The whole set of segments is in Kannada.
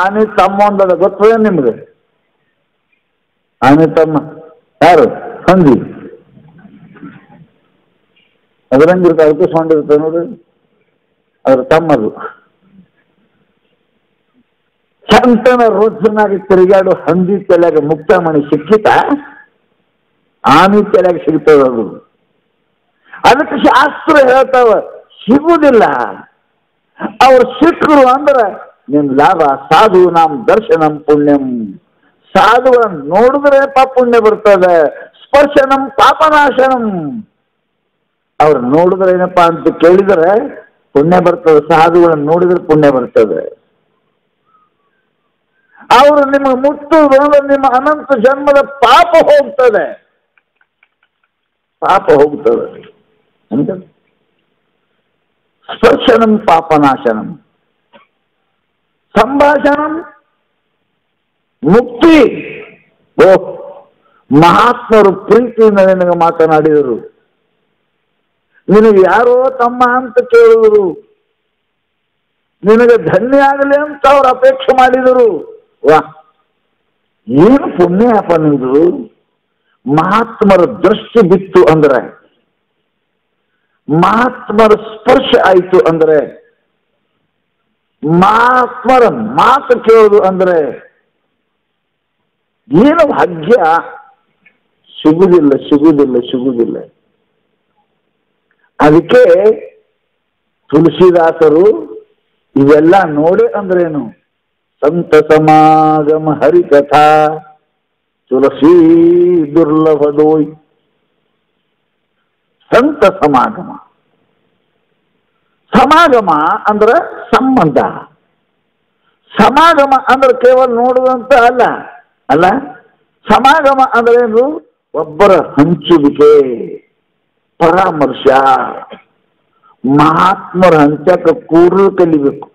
ಆನೆ ತಮ್ಮ ಒಂದದ ಗೊತ್ತೇನು ನಿಮಗೆ? ಆನೆ ತಮ್ಮ ಯಾರು? ಹಂದಿ. ಅದರಂಗಿರ್ತ ಅದಕ್ಕೆ ಸೊಂಡಿರುತ್ತೆ ನೋಡಿ, ಅದ್ರ ತಮ್ಮದು. ಚಂತನ ರುದ್ರನಾಗಿ ತಿರುಗಾಡು ಹಂದಿ ತಲೆಗೆ ಮುಕ್ತಾಮಣಿ ಸಿಕ್ಕಿತ, ಆನೆ ತಲೆಗೆ ಸಿಗ್ತದ. ಅದು ಅದಕ್ಕೆ ಶಾಸ್ತ್ರ ಹೇಳ್ತಾವ ಸಿಗುವುದಿಲ್ಲ. ಅವ್ರು ಸಿಕ್ಕರು ಅಂದ್ರೆ ನಿನ್ ಲಾಭ. ಸಾಧು ನಾಮ್ ದರ್ಶನಂ ಪುಣ್ಯಂ, ಸಾಧುಗಳನ್ನು ನೋಡಿದ್ರೆ ಪಾಪ ಪುಣ್ಯ ಬರ್ತದೆ. ಸ್ಪರ್ಶನಂ ಪಾಪನಾಶನಂ, ಅವ್ರು ನೋಡಿದ್ರೆ ಏನಪ್ಪಾ ಅಂತ ಕೇಳಿದ್ರೆ ಪುಣ್ಯ ಬರ್ತದೆ. ಸಾಧುಗಳನ್ನು ನೋಡಿದ್ರೆ ಪುಣ್ಯ ಬರ್ತದೆ. ಅವರು ನಿಮಗೆ ಮುಟ್ಟುದು ಅಂದ್ರೆ ನಿಮ್ಮ ಅನಂತ ಜನ್ಮದ ಪಾಪ ಹೋಗ್ತದೆ, ಪಾಪ ಹೋಗ್ತದೆ ಅಂತ. ಸ್ಪರ್ಶನಂ ಪಾಪನಾಶನಂ, ಸಂಭಾಷಣಂ ಮುಕ್ತಿ. ಓ ಮಹಾತ್ಮರು ಪ್ರೀತಿಯಿಂದ ನಿನಗೆ ಮಾತನಾಡಿದರು. ನಿನಗೆ ಯಾರೋ ತಮ್ಮ ಅಂತ ಕೇಳಿದರು, ನಿನಗೆ ಧನ್ಯ ಆಗಲಿ ಅಂತ ಅವ್ರು ಅಪೇಕ್ಷೆ ಮಾಡಿದರು. ವಾ, ಏನು ಪುಣ್ಯಪ್ಪ ನಿಂದು! ಮಹಾತ್ಮರ ದೃಷ್ಟಿ ಬಿತ್ತು ಅಂದರೆ, ಮಹಾತ್ಮರ ಸ್ಪರ್ಶ ಆಯಿತು ಅಂದರೆ, ಮಹಾತ್ಮರ ಮಾತು ಕೇಳೋದು ಅಂದರೆ ಏನು ಭಾಗ್ಯ! ಸಿಗುವುದಿಲ್ಲ, ಸಿಗುವುದಿಲ್ಲ, ಸಿಗುವುದಿಲ್ಲ. ಅದಕ್ಕೆ ತುಳಸಿದಾಸರು ಇವೆಲ್ಲ ನೋಡಿ ಅಂದ್ರೇನು, ಸಂತ ಸಮಾಗಮ ಹರಿಕಥಾ ತುಳಸಿ ದುರ್ಲಭದೋಯ್. ಸಂತ ಸಮಾಗಮ, ಸಮಾಗಮ ಅಂದ್ರೆ ಸಂಬಂಧ. ಸಮಾಗಮ ಅಂದ್ರೆ ಕೇವಲ ನೋಡುವಂತ ಅಲ್ಲ, ಅಲ್ಲ. ಸಮಾಗಮ ಅಂದ್ರೆ ಏನು? ಒಬ್ಬರ ಹಂಚುವಿಕೆ, ಪರಾಮರ್ಶ. ಮಹಾತ್ಮರ ಹಂಚಕ ಕೂಡಲು ಕಲಿಬೇಕು.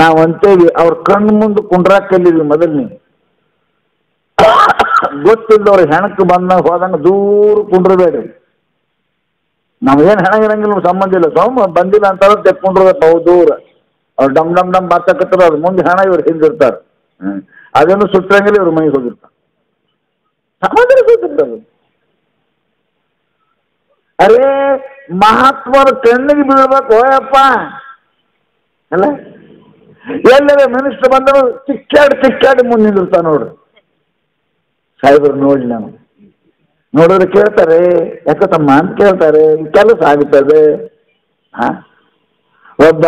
ನಾವು ಅಂತೇವಿ ಅವ್ರ ಕಣ್ಣು ಮುಂದೆ ಕುಂಡ್ರಾಕ ಕಲೀವಿ. ಮೊದಲನೇ ಗೊತ್ತಿಲ್ಲದವ್ರ ಹೆಣಕ್ಕೆ ಬಂದಾಗ ಹೋದಂಗೆ ದೂರ ಕುಂಡ್ರಬೇಡ್ರಿ. ನಮ್ಗೇನು ಹೆಣ ಇರಂಗಿಲ್ಲ, ಸಂಬಂಧ ಇಲ್ಲ. ಸೋಮ ಬಂದಿಲ್ಲ ಅಂತಾರ ತೆಕ್ಕೊಂಡ್ರದಪ್ಪ ದೂರ. ಅವ್ರು ಡಮ್ ಡಮ್ ಡಮ್ ಮಾತಾಕತ್ತಾರ, ಅವ್ರ ಮುಂದೆ ಹೆಣ, ಇವ್ರು ಹಿಂದಿರ್ತಾರೆ. ಅದೇನು ಸುಟ್ಟಂಗಿಲ್ಲ, ಇವ್ರ ಮನೆಗೆ ಹೋಗಿರ್ತಾರೆ. ಸಂಬಂಧ ಗೊತ್ತಿರ್ತಾರೆ. ಅರೇ ಮಹಾತ್ಮರ ಕಣ್ಣಿಗೆ ಬೀಳ್ಬೇಕು. ಓಯಪ್ಪ ಅಲ್ಲ, ಎಲ್ಲರ ಮಿನಿಸ್ಟರ್ ಬಂದರು ತಿಕ್ಕಾಡಿ ತಿಕ್ಕಾಡಿ ಮುಂದಿರ್ತಾವ ನೋಡ್ರಿ. ಸಾಹೇಬರು ನೋಡಿ, ನಾನು ನೋಡಿದ್ರೆ ಕೇಳ್ತಾರೆ, ಯಾಕ ತಮ್ಮ ಅಂತ ಕೇಳ್ತಾರೆ. ಕೆಲಸ ಆಗುತ್ತದೆ. ಒಬ್ಬ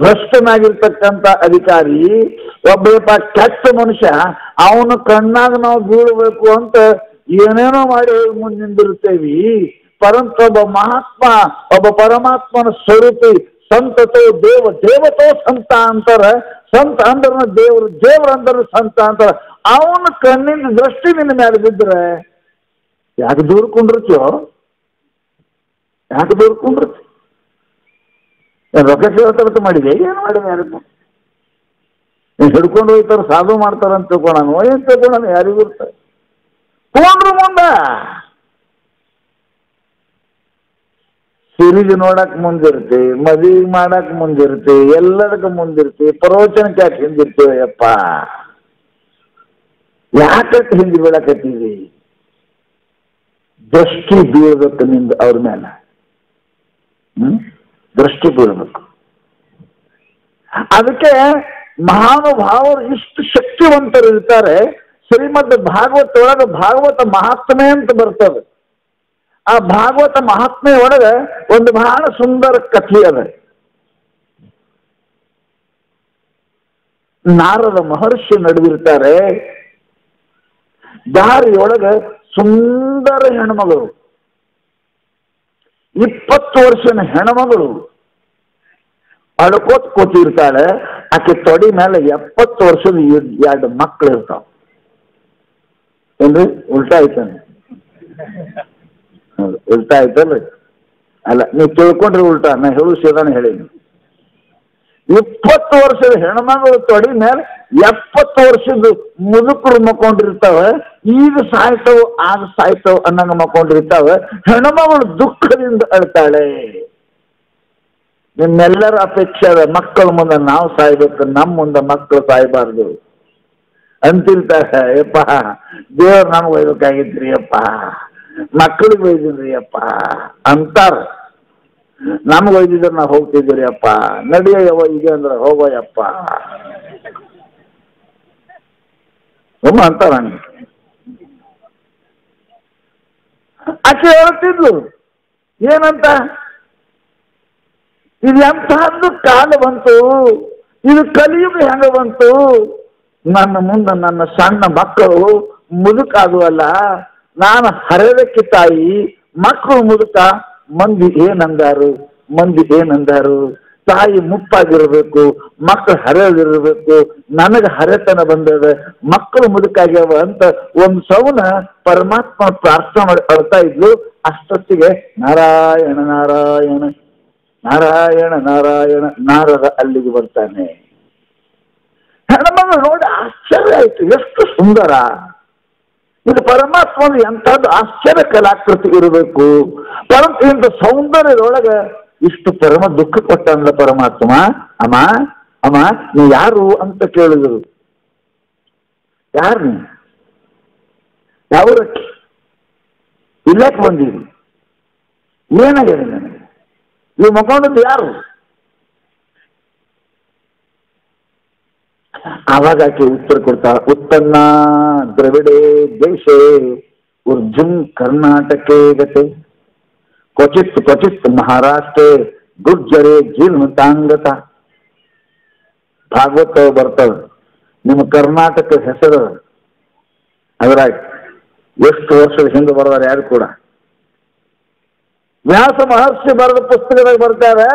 ಭ್ರಷ್ಟನಾಗಿರ್ತಕ್ಕಂಥ ಅಧಿಕಾರಿ, ಒಬ್ಬ ಕೆಟ್ಟ ಮನುಷ್ಯ, ಅವನ ಕಣ್ಣಾಗ ನಾವು ಬೀಳಬೇಕು ಅಂತ ಏನೇನೋ ಮಾಡಿ ಮುಂದಿಂದಿರ್ತೇವಿ. ಪರಂತು ಒಬ್ಬ ಮಹಾತ್ಮ, ಒಬ್ಬ ಪರಮಾತ್ಮನ ಸ್ವರೂಪಿ, ಸಂತತೋ ದೇವ, ದೇವತೋ ಸಂತ ಅಂತಾರ. ಸಂತ ಅಂದ್ರ ದೇವರು, ದೇವ್ರ ಅಂದ್ರ ಸಂತ ಅಂತಾರ. ಅವನ ಕಣ್ಣಿನ ದೃಷ್ಟಿ ನಿನ್ನ ಮೇಲೆ ಬಿದ್ದರೆ ಯಾಕೆ ದೂರ ಕುಂಡಿರ್ತೀಯೋ? ಯಾಕೆ ದೂರ ಕುಂಡಿರ್ತಿ? ರೊಕ್ಕ ಕೇಳ್ತಾರ ಮಾಡಿದೆ, ಏನು ಮಾಡಿದೆ? ಯಾರಿಗೂ ಹಿಡ್ಕೊಂಡು ಹೋಗ್ತಾರ, ಸಾಧು ಮಾಡ್ತಾರ ಅಂತ ತಿಳ್ಕೊಳನು. ಏನು ತಿಳ್ಕೊಳನು? ಯಾರಿಗೂ ಇರ್ತಾರೆ ತಗೊಂಡ್ರು. ಮುಂದ ಸಿರಿಜ್ ನೋಡಕ್ ಮುಂದಿರ್ತಿ, ಮದುವೆ ಮಾಡಕ್ ಮುಂದಿರ್ತಿ, ಎಲ್ಲದಕ್ಕೆ ಮುಂದಿರ್ತಿ. ಪ್ರವಚನಕ್ಕೆ ಯಾಕೆ ಹಿಂದಿರ್ತೀವಯ್ಯಪ್ಪ? ಯಾಕಕ್ಕೆ ಹಿಂದಿ ಬೀಳಕತ್ತೀವಿ? ದೃಷ್ಟಿ ಬೀಳ್ಬೇಕು ನಿಂದ ಅವ್ರ ಮೇಲೆ. ದೃಷ್ಟಿ ಬೀಳ್ಬೇಕು. ಅದಕ್ಕೆ ಮಹಾನುಭಾವರು ಇಷ್ಟು ಶಕ್ತಿವಂತರು ಇರ್ತಾರೆ. ಶ್ರೀಮದ್ ಭಾಗವತ ಒಳಗೆ ಭಾಗವತ ಮಹಾತ್ಮೆ ಅಂತ ಬರ್ತದೆ. ಆ ಭಾಗವತ ಮಹಾತ್ಮೆ ಒಳಗೆ ಒಂದು ಬಹಳ ಸುಂದರ ಕಥೆ ಅದ. ನಾರದ ಮಹರ್ಷಿ ನಡೆದಿರ್ತಾರೆ. ದಾರಿಯೊಳಗೆ ಸುಂದರ ಹೆಣ್ಮಗಳು, 20 ವರ್ಷದ ಹೆಣ್ಮಗಳು ಅಡ್ಕೋತ್ ಕೂತಿರ್ತಾಳೆ. ಆಕೆ ತೊಡಿ ಮೇಲೆ 70 ವರ್ಷದ 2 ಮಕ್ಕಳು ಇರ್ತಾವ. ಏನ್ರಿ ಉಲ್ಟಾ ಆಯ್ತಾನೆ? ಉಲ್ಟಾ ಆಯ್ತಲ್ರಿ? ಅಲ್ಲ, ನೀವು ತಿಳ್ಕೊಂಡ್ರಿ ಉಲ್ಟಾ. ನಾ ಹೇಳು ಸೀದಾನೆ ಹೇಳೀನಿ. 20 ವರ್ಷದ ಹೆಣ್ಮಗಳು ತೊಡಿ ಮೇಲೆ 70 ವರ್ಷದ ಮುದುಕರು ಮಕ್ಕೊಂಡಿರ್ತಾವ. ಈಗ ಸಾಯ್ತವು, ಆಗ ಸಾಯ್ತವು ಅನ್ನಂಗ ಮಕ್ಕೊಂಡಿರ್ತಾವ. ಹೆಣ್ಮಗಳು ದುಃಖದಿಂದ ಅಳ್ತಾಳೆ. ನಿಮ್ಮೆಲ್ಲರ ಅಪೇಕ್ಷೆ ಮಕ್ಕಳ ಮುಂದೆ ನಾವು ಸಾಯ್ಬೇಕು, ನಮ್ಮ ಮುಂದೆ ಮಕ್ಕಳು ಸಾಯ್ಬಾರ್ದು ಅಂತಿರ್ತಾರೆ. ಯಪ್ಪ ದೇವ್ರು ನಮ್ಗೆ ಒಯ್ಬೇಕಾಗಿದ್ರಿ ಅಪ್ಪ, ಮಕ್ಕಳಿಗೆ ಒಯ್ದಿದ್ರಿ ಅಪ್ಪ ಅಂತಾರ. ನಮ್ಗೆ ಒಯ್ದಿದ್ರೆ ನಾವು ಹೋಗ್ತಿದ್ರಿ ಅಪ್ಪ, ನಡಿಯವ ಇದೆ ಅಂದ್ರೆ ಹೋಗೋಯಪ್ಪ ತುಂಬ ಅಂತಾರ. ಆಕೆ ಹೇಳ್ತಿದ್ಲು ಏನಂತ, ಇದು ಎಂತಹದ್ದು ಕಾಲ ಬಂತು, ಇದು ಕಲಿಯುಗ ಹೆಂಗ ಬಂತು, ನನ್ನ ಮುಂದೆ ನನ್ನ ಸಣ್ಣ ಮಕ್ಕಳು ಮುದುಕಾಗುವಲ್ಲ, ನಾನು ಹರೆದಕ್ಕೆ ತಾಯಿ, ಮಕ್ಕಳು ಮುದುಕ, ಮಂದಿ ಏನಂದಾರು, ಮಂದಿ ಏನಂದಾರು, ತಾಯಿ ಮುಪ್ಪಾಗಿರ್ಬೇಕು, ಮಕ್ಕಳು ಹರೆಯದಿರ್ಬೇಕು, ನನಗೆ ಹರೆತನ ಬಂದದ, ಮಕ್ಕಳು ಮುದುಕಾಗ್ಯಾವ ಅಂತ ಒಂದು ಸೌನ ಪರಮಾತ್ಮ ಪ್ರಾರ್ಥನೆ ಮಾಡಿ ಅಳ್ತಾ ಇದ್ಲು. ಅಷ್ಟೊತ್ತಿಗೆ ನಾರಾಯಣ ನಾರಾಯಣ ನಾರಾಯಣ ನಾರಾಯಣ ನಾರದ ಅಲ್ಲಿಗೆ ಬರ್ತಾನೆ. ಹೆಣ್ಮಗಳು ನೋಡಿ ಆಶ್ಚರ್ಯ ಆಯ್ತು, ಎಷ್ಟು ಸುಂದರ ಇದು ಪರಮಾತ್ಮ, ಎಂಥದ್ದು ಆಶ್ಚರ್ಯ ಕಲಾಕೃತಿ ಇರಬೇಕು. ಇಂಥ ಸೌಂದರ್ಯದೊಳಗೆ ಇಷ್ಟು ಪರಮ ದುಃಖ ಕೊಟ್ಟಂದ ಪರಮಾತ್ಮ. ಅಮ್ಮ ಅಮ್ಮ ನೀ ಯಾರು ಅಂತ ಕೇಳಿದರು. ಯಾರು ನೀ, ಯಾವರಕ್ಕೆ ಇಲ್ಲಕ್ಕೆ ಬಂದೀನಿ, ಏನಾಗಿದೆ ನನಗೆ, ನೀವು ಮಗೊಂಡದ್ದು ಯಾರು? ಆವಾಗ ಆಕೆ ಉತ್ತರ ಕೊಡ್ತಾಳ, ಉತ್ತನ್ನ ದ್ರವಿಡೆ ದೇಶೇ ಉರ್ಜುನ್ ಕರ್ನಾಟಕೇ ಗತೆ क्वचित क्वचित महाराष्ट्रे गुर्जरे जीर्णतांगत. भागवत बर्तव निम कर्नाटक हेसर अदर ಎಷ್ಟು ವರ್ಷದ ಹಿಂದೆ ಬರ್ದಾರೆ ಯಾರು ಕೂಡ. ವ್ಯಾಸ ಮಹರ್ಷಿ ಬರೆದ ಪುಸ್ತಕದಾಗ ಬರ್ತಾರೆ,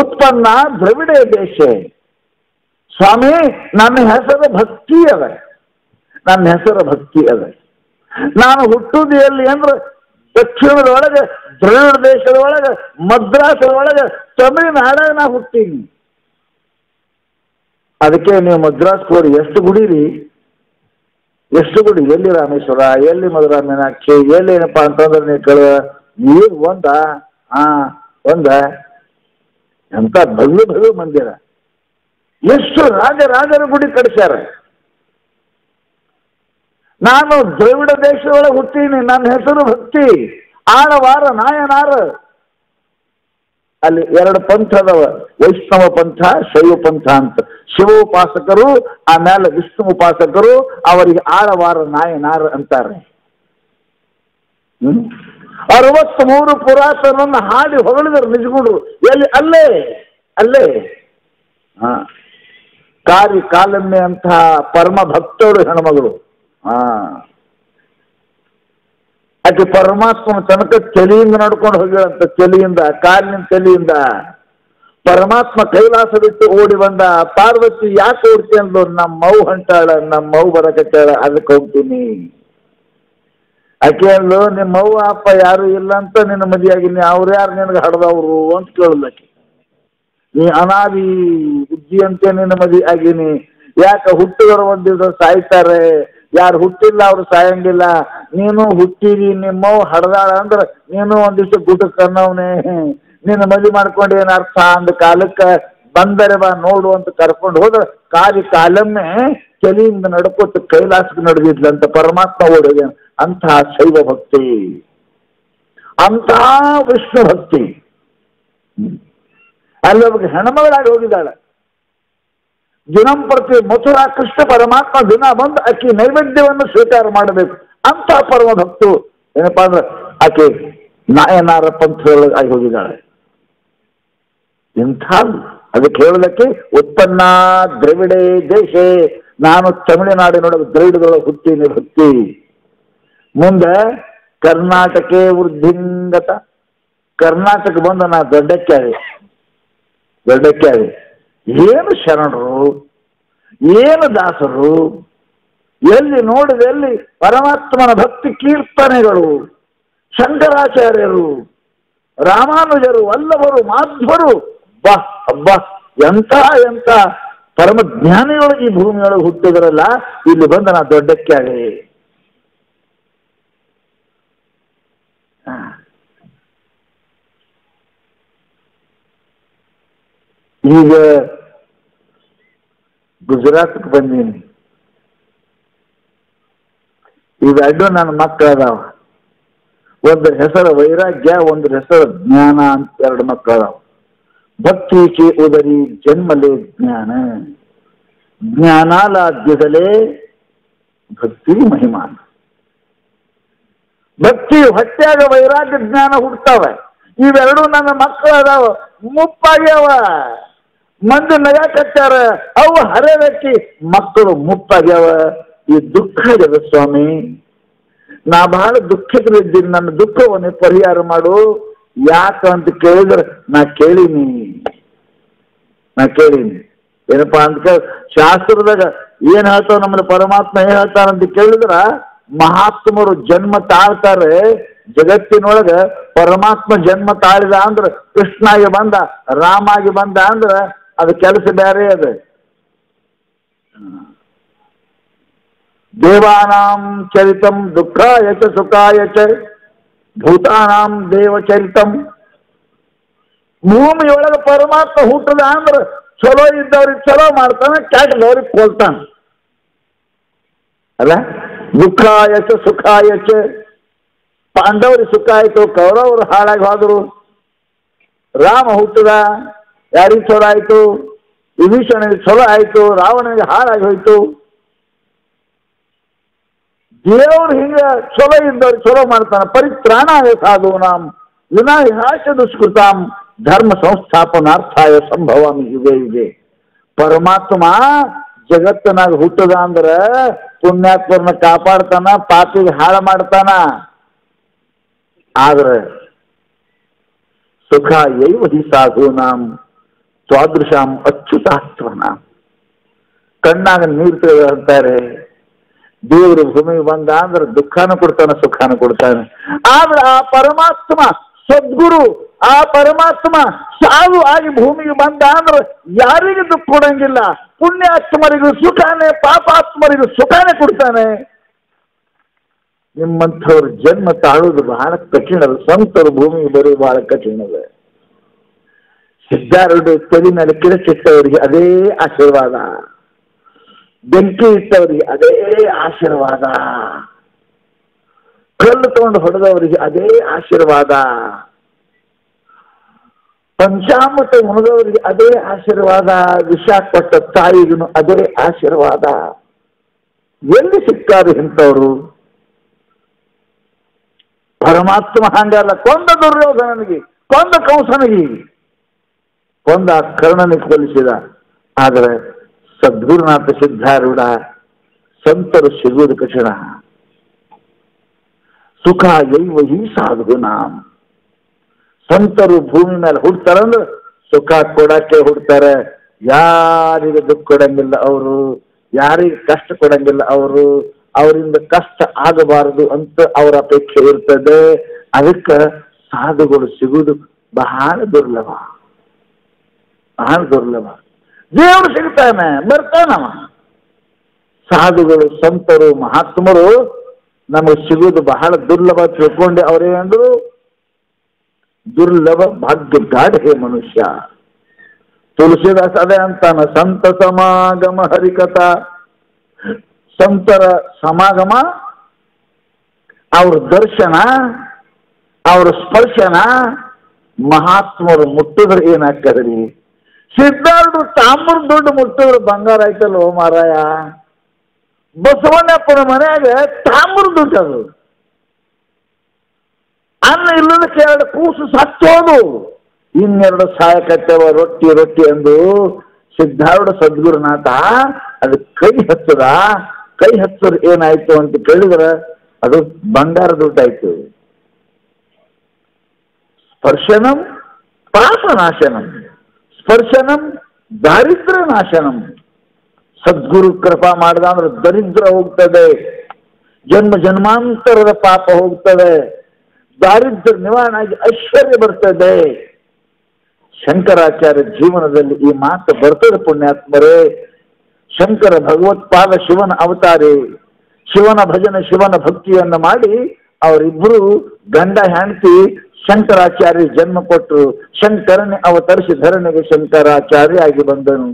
ಉತ್ಪನ್ನ ದ್ರವಿಡ ದೇಶ. ಸ್ವಾಮಿ ನನ್ನ ಹೆಸರು ಭಕ್ತಿ ಅದ, ನನ್ನ ಹೆಸರು ಭಕ್ತಿ ಅದ, ನಾನು ಹುಟ್ಟುದು ಎಲ್ಲಿ ಅಂದ್ರೆ ದಕ್ಷಿಣದ ಒಳಗೆ, ದ್ರವಿಡ ದೇಶದ ಒಳಗೆ, ಮದ್ರಾಸದ ಒಳಗೆ, ತಮಿಳುನಾಡಾಗ ನಾ ಹುಟ್ಟೀನಿ. ಅದಕ್ಕೆ ನೀವು ಮದ್ರಾಸ್ಗೆ ಹೋಗಿ ಎಷ್ಟು ಗುಡಿರಿ, ಎಷ್ಟು ಗುಡಿ, ಎಲ್ಲಿ ರಾಮೇಶ್ವರ, ಎಲ್ಲಿ ಮಧುರಾ ಮೀನಾಕ್ಷಿ, ಎಲ್ಲಿ ಏನಪ್ಪ ಅಂತಂದ್ರೆ ನೀವು ಕೇಳ, ನೀವು ಒಂದ ಒಂದ ಎಂತ ಭವ್ಯ ಭವ್ಯ ಮಂದಿರ, ಎಷ್ಟು ರಾಜರ ಗುಡಿ ಕಟ್ಸ್ಯಾರ. ನಾನು ದ್ರವಿಡ ದೇಶದೊಳಗೆ ಹುಟ್ಟೀನಿ, ನನ್ನ ಹೆಸರು ಭಕ್ತಿ. ಆಳವಾರ ನಾಯನಾರ, ಅಲ್ಲಿ ಎರಡು ಪಂಥ ಅದಾವ, ವೈಷ್ಣವ ಪಂಥ, ಶೈವ ಪಂಥ ಅಂತ. ಶಿವ ಉಪಾಸಕರು, ಆಮೇಲೆ ವಿಷ್ಣು ಉಪಾಸಕರು, ಅವರಿಗೆ ಆಳವಾರ ನಾಯನಾರ ಅಂತಾರೆ. 63 ಪುರಾತನನ್ನು ಹಾಡಿ ಹೊಗಳಿದರು ನಿಜಗುಂಡ್ರು. ಎಲ್ಲಿ? ಅಲ್ಲೇ ಅಲ್ಲೇ. ಕಾರಿ ಕಾಲನ್ನೇ ಅಂತಹ ಪರಮ ಭಕ್ತರು ಹೆಣ್ಮಗಳು. ಆಕೆ ಪರಮಾತ್ಮನ ತನಕ ಚಲಿಯಿಂದ ನಡ್ಕೊಂಡು ಹೋಗಿರಂತ, ಚಲಿಯಿಂದ, ಕಾಲಿನ ಚಲಿಯಿಂದ. ಪರಮಾತ್ಮ ಕೈಲಾಸ ಬಿಟ್ಟು ಓಡಿ ಬಂದ. ಪಾರ್ವತಿ ಯಾಕೆ ಓಡ್ತಿ ಅಂದ್ಲು, ನಮ್ಮವು ಹೊಂಟಾಳ, ನಮ್ಮವು ಬರಕತ್ತಾಳ, ಅದಕ್ಕೆ ಹೋಗ್ತೀನಿ. ಆಕೆ ಅಂದ್ಲು, ನಿಮ್ಮವ್ವ ಅಪ್ಪ ಯಾರು ಇಲ್ಲ ಅಂತ ನಿನ್ನ ಮದುವೆಯಾಗಿನಿ, ಅವ್ರು ಯಾರು ನಿನಗೆ ಹಡ್ದವ್ರು ಅಂತ ಕೇಳಿದ್ಲಾಕೆ. ನೀ ಅನಾದಿ ಬುದ್ಧಿ ಅಂತೆ ನಿನ್ನ ಮದುವೆ ಆಗಿನಿ, ಯಾಕೆ ಹುಟ್ಟಿದವರು ಒಂದಿದ್ರು ಸಾಯ್ತಾರೆ, ಯಾರು ಹುಟ್ಟಿಲ್ಲ ಅವ್ರು ಸಾಯಂಗಿಲ್ಲ, ನೀನು ಹುಟ್ಟಿದಿ, ನಿಮ್ಮವ್ ಹಡ್ದಾಳ ಅಂದ್ರೆ ನೀನು ಒಂದಿಷ್ಟು ಗುಟಕ್ ಅನ್ನವನೇ, ನೀನು ಮದುವೆ ಮಾಡ್ಕೊಂಡು ಏನ ಅರ್ಥ ಅಂದ ಕಾಲಕ್ಕೆ ಬಂದರೆ ಬಾ ನೋಡು ಅಂತ ಕರ್ಕೊಂಡು ಹೋದ್ರೆ ಕಾಲಿ ಕಾಲನ್ನೇ ಚಲಿಯಿಂದ ನಡ್ಕೊಟ್ಟು ಕೈಲಾಸಕ್ಕೆ ನಡೆದಿದ್ಲಂತ. ಪರಮಾತ್ಮ ಓಡೋದೇನು ಅಂತಹ ಶೈವ ಭಕ್ತಿ, ಅಂತಹ ವಿಷ್ಣು ಭಕ್ತಿ. ಅಲ್ಲೊಬ್ಬ ಹೆಣ್ಮಗಳಾಗಿ ಹೋಗಿದ್ದಾಳೆ. ದಿನಂಪ್ರತಿ ಮಥುರಾ ಕೃಷ್ಣ ಪರಮಾತ್ಮ ದಿನ ಬಂದು ಆಕೆ ನೈವೇದ್ಯವನ್ನು ಸ್ವೀಕಾರ ಮಾಡಬೇಕು ಅಂತ ಪರಮ ಭಕ್ತು. ಏನಪ್ಪಾ ಅಂದ್ರೆ ಆಕೆ ನಾಯನಾರ ಪಂಥದೊಳಗೆ ಆಗಿ ಹೋಗಿದ್ದಾಳೆ. ಇಂಥ ಅದಕ್ಕೆ ಹೇಳೋದಕ್ಕೆ ಉತ್ಪನ್ನ ದ್ರವಿಡೆ ದೇಶ, ನಾನು ತಮಿಳುನಾಡಿನೊಳಗೆ ದ್ರವಿಡದೊಳಗೆ ಹುಟ್ಟಿನಿ ಭಕ್ತಿ. ಮುಂದೆ ಕರ್ನಾಟಕೇ ವೃದ್ಧಿಂಗತ, ಕರ್ನಾಟಕ ಬಂದು ನಾ ದೊಡ್ಡಕ್ಕೆ. ಏನು ಶರಣರು, ಏನು ದಾಸರು, ಎಲ್ಲಿ ನೋಡಿದ ಎಲ್ಲಿ ಪರಮಾತ್ಮನ ಭಕ್ತಿ ಕೀರ್ತನೆಗಳು. ಶಂಕರಾಚಾರ್ಯರು, ರಾಮಾನುಜರು, ವಲ್ಲಭರು, ಮಾಧ್ವರು, ಬಾ ಅಬ್ಬಾ ಎಂಥ ಪರಮ ಜ್ಞಾನಿಗಳು ಈ ಭೂಮಿಯೊಳಗೆ ಹುಟ್ಟಿದ್ರಲ್ಲ. ಇಲ್ಲಿ ಬಂದ ನಾ ದೊಡ್ಡಕ್ಕೆ ಆಗಲಿ. ಈಗ ಗುಜರಾತ್ಗೆ ಬಂದೀನಿ. ಇವೆರಡು ನನ್ನ ಮಕ್ಕಳದಾವ. ಒಂದು ಹೆಸರು ವೈರಾಗ್ಯ, ಒಂದು ಹೆಸರು ಜ್ಞಾನ ಅಂತ ಎರಡು ಮಕ್ಕಳದಾವ. ಭಕ್ತಿಗೆ ಉದರಿ ಜನ್ಮಲೇ ಜ್ಞಾನ, ಜ್ಞಾನಾಲಾದ್ಯದಲೇ ಭಕ್ತಿ ಮಹಿಮಾನ. ಭಕ್ತಿ ಹೊಟ್ಟೆಯಾಗ ವೈರಾಗ್ಯ ಜ್ಞಾನ ಹುಡ್ತಾವೆ. ಇವೆರಡು ನನ್ನ ಮಕ್ಕಳದಾವ, ಮುಪ್ಪಾಗ್ಯಾವ. ಮಂದಿ ನಗಾಕತ್ತಾರ, ಅವು ಹರದಕ್ಕಿ ಮಕ್ಕಳು ಮುಪ್ಪಾಗ್ಯಾವ. ಈ ದುಃಖ ಇದೆ ಸ್ವಾಮಿ, ನಾ ಬಹಳ ದುಃಖಿತರಿದ್ದೀನಿ, ನನ್ನ ದುಃಖವನ್ನು ಪರಿಹಾರ ಮಾಡು. ಯಾಕಂತ ಕೇಳಿದ್ರೆ ನಾ ಕೇಳೀನಿ ಏನಪ್ಪಾ ಅಂತ ಕೇಳ, ಶಾಸ್ತ್ರದಾಗ ಏನ್ ಹೇಳ್ತಾವ, ನಮ್ಮನ್ನ ಪರಮಾತ್ಮ ಏನ್ ಹೇಳ್ತಾರಂತ ಕೇಳಿದ್ರ ಮಹಾತ್ಮರು ಜನ್ಮ ತಾಳ್ತಾರೆ. ಜಗತ್ತಿನೊಳಗ ಪರಮಾತ್ಮ ಜನ್ಮ ತಾಳಿದ ಅಂದ್ರ ಕೃಷ್ಣಾಗಿ ಬಂದ, ರಾಮಾಗಿ ಬಂದ ಅಂದ್ರ ಅದು ಕೆಲಸ ಬೇರೆ. ಅದ ದೇವಾನಾಂ ಚರಿತಂ ದುಃಖಾಯ ಚ ಸುಖಾಯ ಚ ಭೂತಾನಾಂ ದೇವಚರಿತಂ. ಭೂಮಿಯೊಳಗ ಪರಮಾತ್ಮ ಹುಟ್ಟದ ಅಂದ್ರ ಚಲೋ ಇದ್ದವ್ರಿಗೆ ಚಲೋ ಮಾಡ್ತಾನೆ, ಕೆಟ್ಟದವ್ರಿಗೆ ಕೊಲ್ತಾನೆ ಅಲ್ಲ. ದುಃಖಾಯ ಚ ಸುಖಾಯ ಚ, ಪಾಂಡವ್ರಿಗೆ ಸುಖ ಆಯಿತು, ಕೌರವರು ಹಾಳಾಗಿ ಹೋದರು. ರಾಮ ಹುಟ್ಟದ ಯಾರಿಗೆ ಚಲೋ ಆಯಿತು, ವಿಭೀಷಣನಿಗೆ ಚಲೋ ಆಯಿತು, ರಾವಣನಿಗೆ ಹಾಳಾಗಿ ಹೋಯಿತು. ದೇವರು ಹಿಂಗ ಚಲೋ ಇದ್ದವ್ರು ಚಲೋ ಮಾಡ್ತಾನೆ. ಪರಿತ್ರಾಣಾಯ ಸಾಧೂನಾಂ ವಿನಾಶ ದುಷ್ಕೃತಾಂ ಧರ್ಮ ಸಂಸ್ಥಾಪನಾರ್ಥಾಯ ಸಂಭವಾಮಿ ಯುಗೆ ಯುಗೆ. ಪರಮಾತ್ಮ ಜಗತ್ತನಾಗ ಹುಟ್ಟದ ಅಂದ್ರ ಪುಣ್ಯಾತ್ಮರನ್ನ ಕಾಪಾಡ್ತಾನ, ಪಾಪಿಗೆ ಹಾಳು ಮಾಡ್ತಾನ. ಆದ್ರೆ ಸುಖ ಯೈವ ಹಿ ಸಾಧೂನಾಂ ಸ್ವಾದೃಶಾಂ ಅಚ್ಯುತಾತ್ಮನಾಂ. ಕಣ್ಣಾಗ ನೀರು ತೆಗೆದು ಅಂತಾರೆ, ದೇವರು ಭೂಮಿಗೆ ಬಂದ ಅಂದ್ರೆ ದುಃಖಾನು ಕೊಡ್ತಾನೆ ಸುಖಾನು ಕೊಡ್ತಾನೆ. ಆದ್ರೆ ಆ ಪರಮಾತ್ಮ ಸದ್ಗುರು, ಆ ಪರಮಾತ್ಮ ಸಾಧು ಆಗಿ ಭೂಮಿಗೆ ಬಂದ ಅಂದ್ರೆ ಯಾರಿಗೂ ದುಃಖ ಕೊಡಂಗಿಲ್ಲ. ಪುಣ್ಯಾತ್ಮರಿಗೂ ಸುಖಾನೇ, ಪಾಪಾತ್ಮರಿಗೂ ಸುಖಾನೇ ಕೊಡ್ತಾನೆ. ನಿಮ್ಮಂಥವ್ರ ಜನ್ಮ ತಾಳೋದು ಬಹಳ ಕಠಿಣದ, ಸಂತರು ಭೂಮಿಗೆ ಬರೋದು ಬಹಳ ಕಠಿಣದ. ಸಿದ್ಧಾರೂಢ ತಲೆ ಮೇಲೆ ಕಿರಚಿಟ್ಟವರಿಗೆ ಅದೇ ಆಶೀರ್ವಾದ, ಬೆಂಕಿ ಇಟ್ಟವರಿಗೆ ಅದೇ ಆಶೀರ್ವಾದ, ಕಲ್ಲು ತಗೊಂಡು ಹೊಡೆದವರಿಗೆ ಅದೇ ಆಶೀರ್ವಾದ, ಪಂಚಾಮೃತ ಹೊಡೆದವರಿಗೆ ಅದೇ ಆಶೀರ್ವಾದ, ವಿಷ ಕೊಟ್ಟ ತಾಯಿಗೂ ಅದೇ ಆಶೀರ್ವಾದ. ಎಲ್ಲಿ ಸಿಕ್ಕಾರು ಇಂಥವ್ರು? ಪರಮಾತ್ಮ ಹಂಗಲ್ಲ. ಕೊಂದ ದುರ್ಯೋಧನನಿಗೆ, ಕೊಂದ ಕಂಸನಿಗೆ, ಕೊಂದ ಕರ್ಣನಿಗೆ ಹೋಲಿಸಿದ. ಆದರೆ ಸದ್ಗುರುನಾಥ ಸಿದ್ಧಾರೂಢ ಸಂತರು ಸಿಗುವುದು ಕಠಿಣ. ಸುಖ ಯೈವ ಹಿ ಸಾಧುನಾಂ. ಸಂತರು ಭೂಮಿ ಮೇಲೆ ಹುಡ್ತಾರಂದ್ರೆ ಸುಖ ಕೊಡಕ್ಕೆ ಹುಡ್ತಾರೆ. ಯಾರಿಗೆ ದುಃಖ ಕೊಡಂಗಿಲ್ಲ ಅವರು, ಯಾರಿಗೆ ಕಷ್ಟ ಕೊಡಂಗಿಲ್ಲ ಅವರು. ಅವರಿಂದ ಕಷ್ಟ ಆಗಬಾರದು ಅಂತ ಅವರ ಅಪೇಕ್ಷೆ ಇರ್ತದೆ. ಅದಕ್ಕೆ ಸಾಧುಗಳು ಸಿಗುವುದು ಬಹಳ ದುರ್ಲಭ, ಬಹಳ ದುರ್ಲಭ. ದೇವರು ಸಿಗ್ತಾನೆ, ಬರ್ತಾನವ. ಸಾಧುಗಳು, ಸಂತರು, ಮಹಾತ್ಮರು ನಮಗೆ ಸಿಗುವುದು ಬಹಳ ದುರ್ಲಭ ತಿಳ್ಕೊಂಡು ಅವರೇನಂದ್ರು, ದುರ್ಲಭ ಭಾಗ್ಯ ಗಾಢ ಹೇ ಮನುಷ್ಯ. ತುಳಸಿದಾಸ ಅದೇ ಅಂತಾನ, ಸಂತ ಸಮಾಗಮ ಹರಿಕಥಾ. ಸಂತರ ಸಮಾಗಮ, ಅವ್ರ ದರ್ಶನ, ಅವ್ರ ಸ್ಪರ್ಶನ ಮಹಾತ್ಮರು ಮುಟ್ಟಿದ್ರೆ ಏನಾಗ್ತದ್ರಿ? ಸಿದ್ಧಾರ್ಥ ತಾಮ್ರ ದುಡ್ಡು ಮುಟ್ಟಿದ್ರೆ ಬಂಗಾರ ಆಯ್ತಲ್ಲ ಮಾರಾಯ. ಬಸವಣ್ಣಪ್ಪನ ಮನೆಯಾಗ ತಾಮ್ರ ದುಡ್ಡು, ಅದು ಅನ್ನ ಇಲ್ಲದಕ್ಕೆ ಎರಡು ಕೂಸು ಸತ್ತೋದು, ಇನ್ನೆರಡು ಸಾಯಕತ್ತೇವ ರೊಟ್ಟಿ ರೊಟ್ಟಿ ಎಂದು ಸಿದ್ಧಾರೂಢ ಸದ್ಗುರುನಾಥ ಅದು ಕೈ ಹತ್ತದ. ಕೈ ಹತ್ತದ ಏನಾಯ್ತು ಅಂತ ಕೇಳಿದ್ರೆ ಅದು ಬಂಗಾರ ದುಡ್ಡಾಯ್ತು. ಸ್ಪರ್ಶನಂ ಪಾಪನಾಶನಂ, ಸ್ಪರ್ಶನಂ ದಾರಿದ್ರ ನಾಶನಂ. ಸದ್ಗುರು ಕೃಪಾ ಮಾಡಿದ ಅಂದ್ರೆ ದರಿದ್ರ ಹೋಗ್ತದೆ, ಜನ್ಮ ಜನ್ಮಾಂತರದ ಪಾಪ ಹೋಗ್ತದೆ, ದಾರಿದ್ರ ನಿವಾರಣೆ ಆಗಿ ಐಶ್ವರ್ಯ ಬರ್ತದೆ. ಶಂಕರಾಚಾರ್ಯ ಜೀವನದಲ್ಲಿ ಈ ಮಾತು ಬರ್ತದೆ. ಪುಣ್ಯಾತ್ಮರೇ, ಶಂಕರ ಭಗವತ್ಪಾದ ಶಿವನ ಅವತಾರಿ, ಶಿವನ ಭಜನೆ ಶಿವನ ಭಕ್ತಿಯನ್ನು ಮಾಡಿ ಅವರಿಬ್ಬರು ಗಂಡ ಹೆಂಡತಿ ಶಂಕರಾಚಾರ್ಯ ಜನ್ಮ ಕೊಟ್ಟರು, ಶಂಕರನೇ ಅವತರಿಸಿ ಧರಣಿಗೆ ಶಂಕರಾಚಾರ್ಯ ಆಗಿ ಬಂದನು.